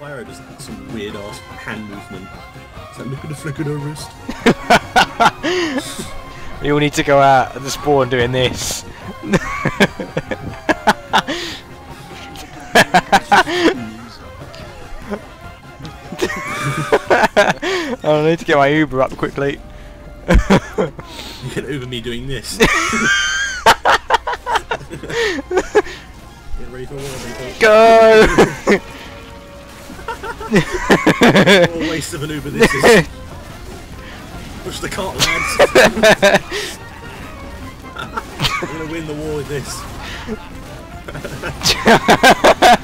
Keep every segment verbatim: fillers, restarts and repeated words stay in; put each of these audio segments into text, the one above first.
Pyro does some weird ass hand movement. It's like, look at the flick of her wrist. We all need to go out at the spawn doing this. I need to get my Uber up quickly. You can Uber me doing this. Get ready for water, go! What a waste of an Uber this is. Push the cart, lads. I'm going to win the war with this.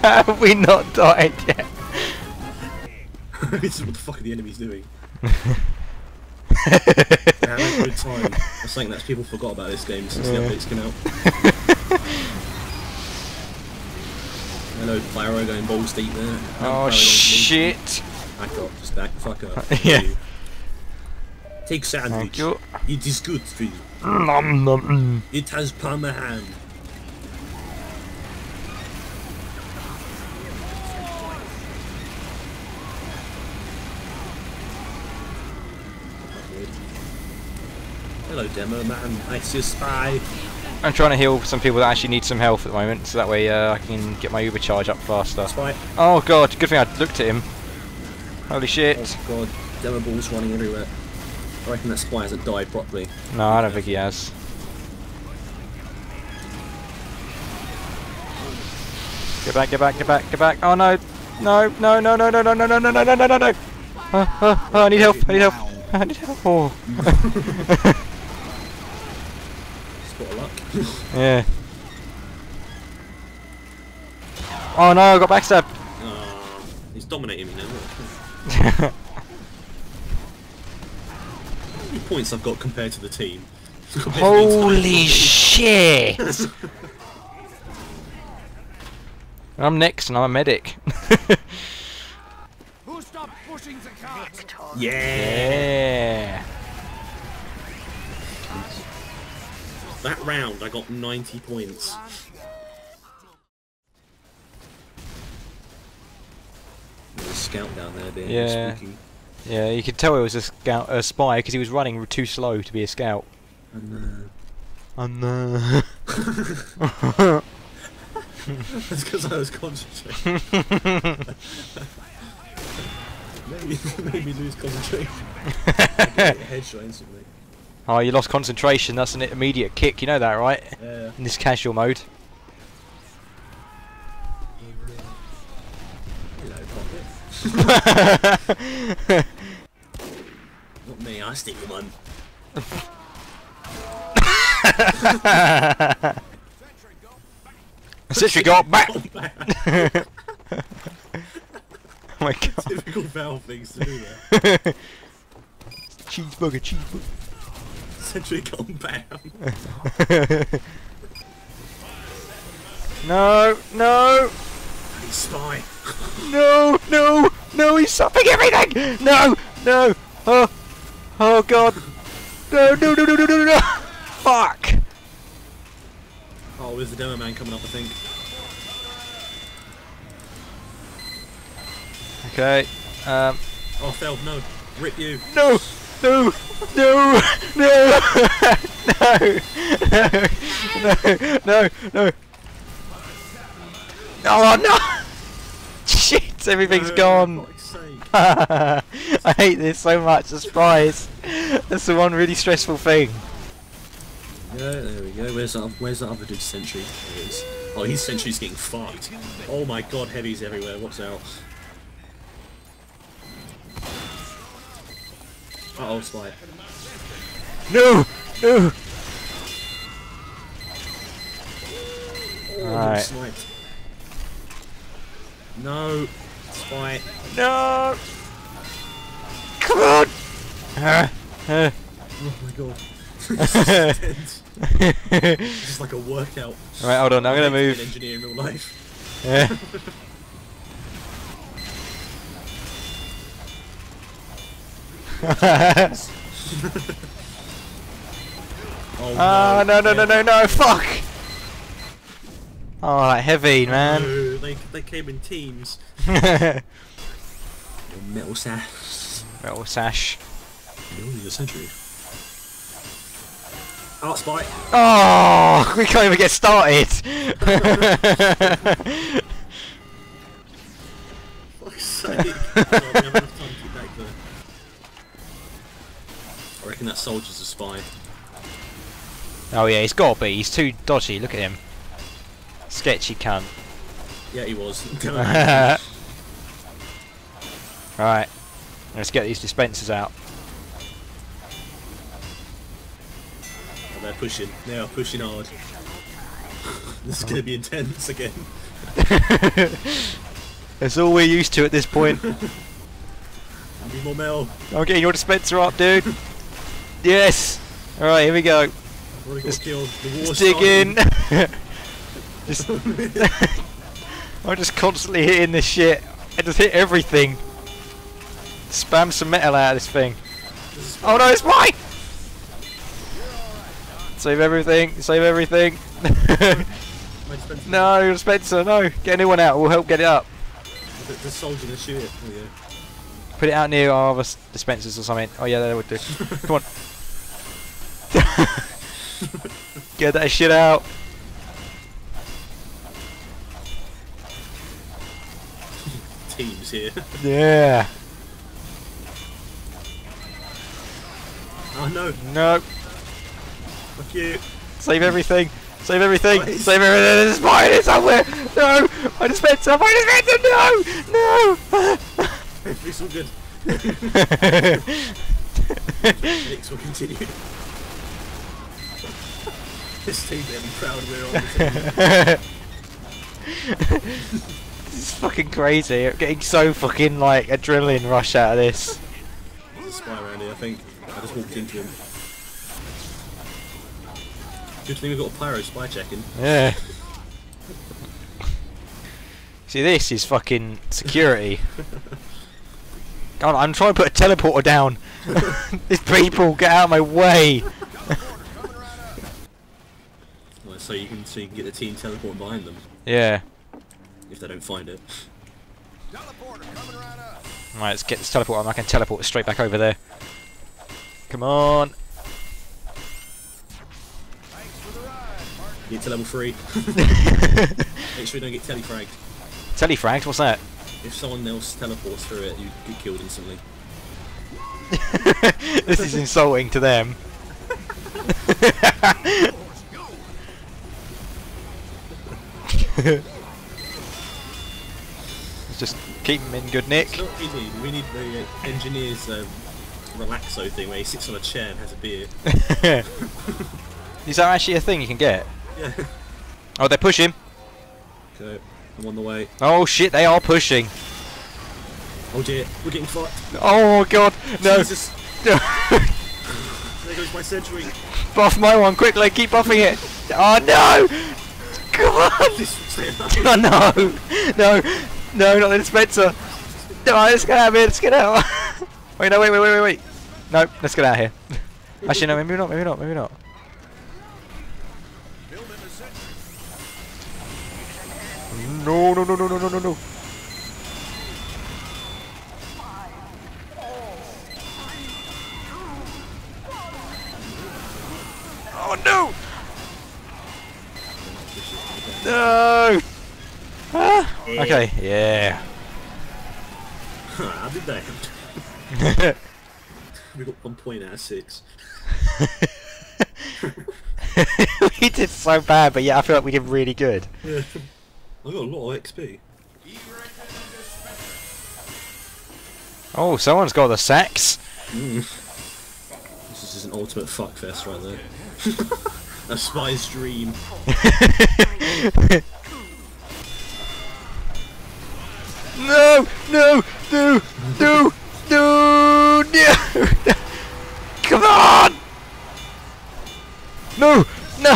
Have we not died yet? This is what the fuck are the enemies doing? Damn, a good time. I think that's people forgot about this game since yeah. the updates came out. Hello, Pyro going balls deep there. Oh shit! I got just back the fuck up. Yeah. Take sandwich. It is good for you. Nom, nom, nom. It has palmer hand. Hello, demo man. I see a spy. I'm trying to heal some people that actually need some health at the moment, so that way uh, I can get my Uber charge up faster. Spy. Oh god, good thing I looked at him. Holy shit. Oh god, demo balls running everywhere. I reckon that spy hasn't died properly. No, I don't think he has. Get back, get back, get back, get back. Oh no. No, no, no, no, no, no, no, no, no, no, no, no, no, no. Oh, oh, oh, I need help, I need help. I need help. Oh. Yeah. Oh no, I got backstabbed. Uh, he's dominating me now. How many points I've got compared to the team? Holy shit! I'm next, and I'm a medic. Who stopped pushing the cart? Yeah. yeah. That round, I got ninety points. There's a scout down there being yeah. spooky. Yeah, you could tell it was a scout, a spy, because he was running too slow to be a scout. I know. I know. That's because I was concentrating. Maybe made me lose concentration. I get a headshot instantly. Oh, you lost concentration, that's an immediate kick, you know that, right? Yeah. In this casual mode. Hello, pocket. Not me, I stick with one. Sentry got back! Oh my god. Typical Valve things to do there. Cheeseburger, cheeseburger. Sentry gone down. No, no. He's spy. No, no, no. He's stopping everything. No, no. Oh, oh god. No, no, no, no, no, no, no. Fuck. Oh, there's the demo man coming up, I think. Okay. Um. Oh, failed. No. Rip you. No. No! No! No! No! No! No! No! Oh no! Shit! Everything's no, gone! I hate this so much, the surprise! That's the one really stressful thing. Yeah, there we go. Where's that, where's that other dude's sentry? There it is. Oh, his sentry's getting fucked. Oh my god, heavies everywhere. What's out? Uh oh, spy. No! No! Oh, right. Sniped. No! Spy. No! Come on! Uh, uh. Oh my god. This is like a workout. Alright, hold on, I'm gonna move. An engineer in real life. Yeah. Oh, oh no no no no no fuck! Oh, that heavy man. No, they they came in teams. Metal sash. Metal sash. Million of a century. Art spike. Oh, we can't even get started. Fuck's sake. I reckon that soldier's a spy. Oh yeah, he's gotta be. He's too dodgy. Look at him. Sketchy cunt. Yeah, he was. Right, let's get these dispensers out. Oh, they're pushing. They are pushing hard. This is oh. going to be intense again. That's all we're used to at this point. I need more metal. I'm getting your dispenser up, dude. Yes. All right, here we go. I've already got let's, killed. The war's starting. Just I'm just constantly hitting this shit. I just hit everything. Spam some metal out of this thing. This oh no, it's mine! Save everything, save everything. No, Spencer, no. Get a new one out, we'll help get it up. The soldier to shoot it. Oh, yeah. Put it out near our other dispensers or something. Oh yeah, that would do. Come on. Get that shit out. Teams here. Yeah. Oh no! No! Fuck you! Save everything! Save everything! Please. Save everything! There's a spider in somewhere! No! I just met some! I just met some! No! No! It's all good. Next will continue. This team they'll be proud we're on the team. This is fucking crazy. I'm getting so fucking like adrenaline rush out of this. There's a spy around here, I think. I just walked into him. Good thing we've got a Pyro spy checking. Yeah. See, this is fucking security. God, I'm trying to put a teleporter down. These people, get out of my way. Well, so you can so you can get the team teleporting behind them. Yeah. If they don't find it. Teleporter coming right up. Right, let's get this teleporter and I can teleport straight back over there. Come on! Get to level three. Make sure you don't get telefragged. Telefragged? What's that? If someone else teleports through it, you get killed instantly. This is insulting to them. Let's just keep them in good nick. It's not what we need. We need the uh, engineers. Um, Relaxo thing where he sits on a chair and has a beer. Is that actually a thing you can get? Yeah. Oh, they're pushing. Okay, I'm on the way. Oh shit, they are pushing. Oh dear, we're getting fucked. Oh god, no. Jesus. There goes my century. Buff my one quickly, keep buffing it. Oh no! God! Oh no! No, no, not the dispenser. No, let's get out of here, let's get out. Wait, no, wait, wait, wait, wait, wait. Nope, let's get out of here. Actually, no, maybe not, maybe not, maybe not. No, no, no, no, no, no, no, no. Oh, no! No! Ah, okay, yeah. I'll be back. We got one point out of six. We did so bad, but yeah, I feel like we did really good. Yeah. I got a lot of X P. Oh, someone's got the sacks. Mm. This is just an ultimate fuckfest right there. A spy's dream. No! No! No! No! No! No! Come on! No! No!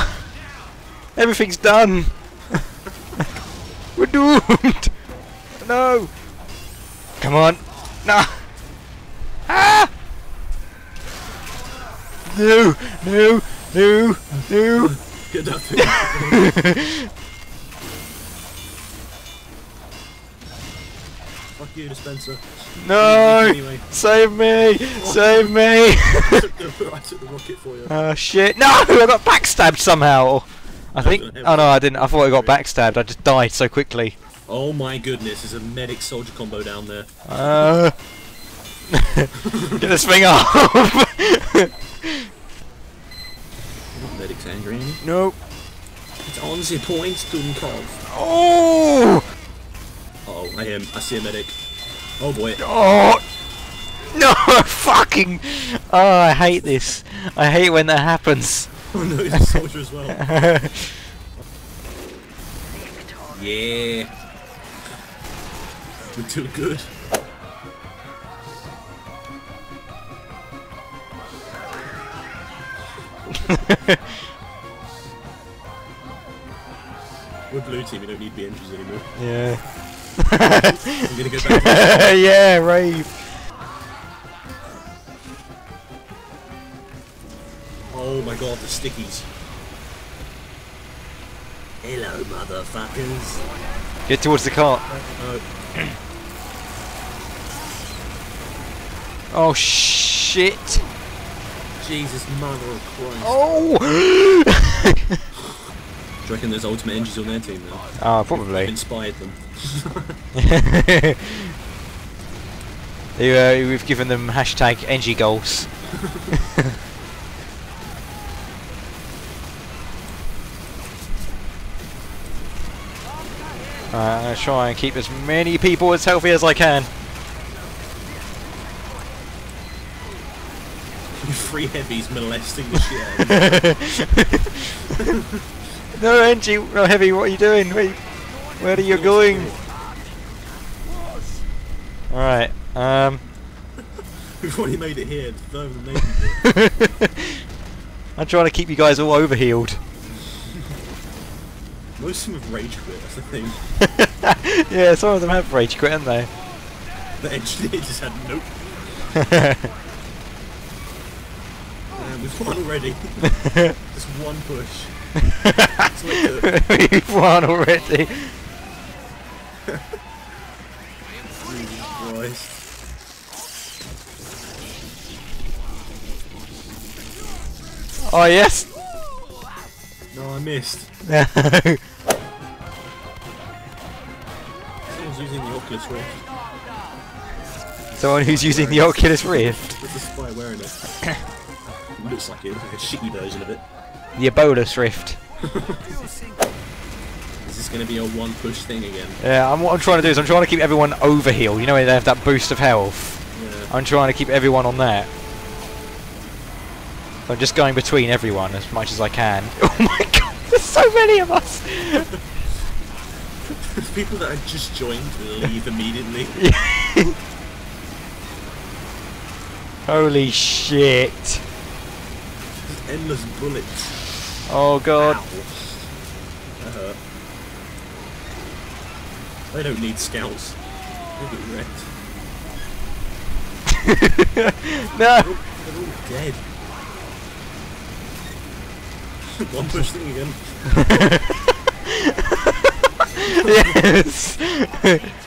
Everything's done! We're doomed! No! Come on! No! Ah! No! No! No! No! Get up here! Fuck you, dispenser. No! Anyway. Save me! Oh. Save me! I, took the, I took the rocket for you. Oh shit! No! I got backstabbed somehow! I no, think. Oh no, I didn't. I thought I got backstabbed. I just died so quickly. Oh my goodness, there's a medic soldier combo down there. Uh. Get this thing off! Medic's angry at me. Nope. It's on the point, Stumkov. Oh! Uh oh, I am. I see a medic. Oh boy. Oh! No! Fucking! Oh, I hate this. I hate when that happens. Oh no, he's a soldier as well. Yeah. We're too good. We're blue team, we don't need the engines anymore. Yeah. I'm gonna go back. Yeah, rave. Oh my god, the stickies. Hello, motherfuckers. Get towards the cart. Oh, oh shit. Jesus, mother of Christ. Oh! Do you reckon there's ultimate engines on their team, though? Ah, oh, probably. You've inspired them. they, uh, we've given them hashtag Engie goals. uh, I'm going to try and keep as many people as healthy as I can. Three heavies molesting the shit out of me. No, Engie, no heavy. What are you doing? Where, where are you going? All right. Um. We've already made it here. I'm trying to keep you guys all overhealed. Most of them have rage quit. That's the thing. Yeah, some of them have rage quit, haven't they? The engineer just had nope. Yeah, we've won already. Just one push. We've won already. Jesus Christ. Oh yes. No, I missed. No. Someone's using the Oculus Rift. Someone who's using the Oculus Rift. With the spy wearing it. Looks like it. Like a shitty version of it. The Oculus Rift. This is going to be a one-push thing again. Yeah, I'm, what I'm trying to do is I'm trying to keep everyone over heal. You know they have that boost of health. Yeah. I'm trying to keep everyone on that. So I'm just going between everyone as much as I can. Oh my god, there's so many of us! There's people that have just joined will leave immediately. Holy shit! Endless bullets. Oh god. That hurt. They don't need scouts. They'll get wrecked. No! They're all, they're all dead. One push thing again. Yes!